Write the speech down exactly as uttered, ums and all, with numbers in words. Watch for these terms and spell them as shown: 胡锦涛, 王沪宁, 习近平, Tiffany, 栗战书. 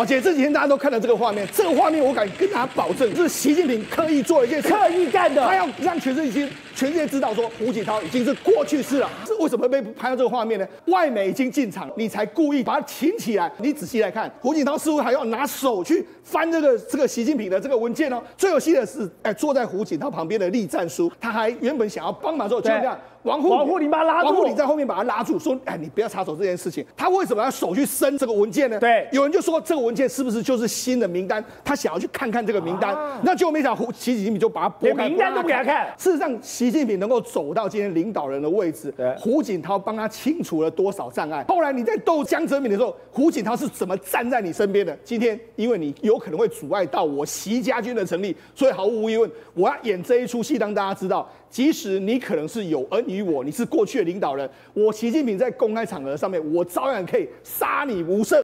而且这几天大家都看到这个画面，这个画面我敢跟大家保证，这是习近平刻意做一件事，刻意干的。他要让全世界全世界知道说胡锦涛已经是过去式了。是为什么被拍到这个画面呢？外媒已经进场，你才故意把他擒起来。你仔细来看，胡锦涛似乎还要拿手去翻这个这个习近平的这个文件哦。最有戏的是，哎，坐在胡锦涛旁边的栗战书，他还原本想要帮忙之后，就这样。王沪宁，王沪宁把他拉住，王沪宁在后面把他拉住，说：“哎，你不要插手这件事情。”他为什么要手去伸这个文件呢？对，有人就说这个文件是不是就是新的名单？他想要去看看这个名单，啊、那就没想胡习近平就把他拨开，名单都不给他看。事实上，习近平能够走到今天领导人的位置，胡锦涛帮他清除了多少障碍？后来你在斗江泽民的时候，胡锦涛是怎么站在你身边的？今天因为你有可能会阻碍到我习家军的成立，所以毫无疑问，我要演这一出戏，让大家知道。即使你可能是有恩于我，你是过去的领导人，我习近平在公开场合上面，我照样可以杀你无赦。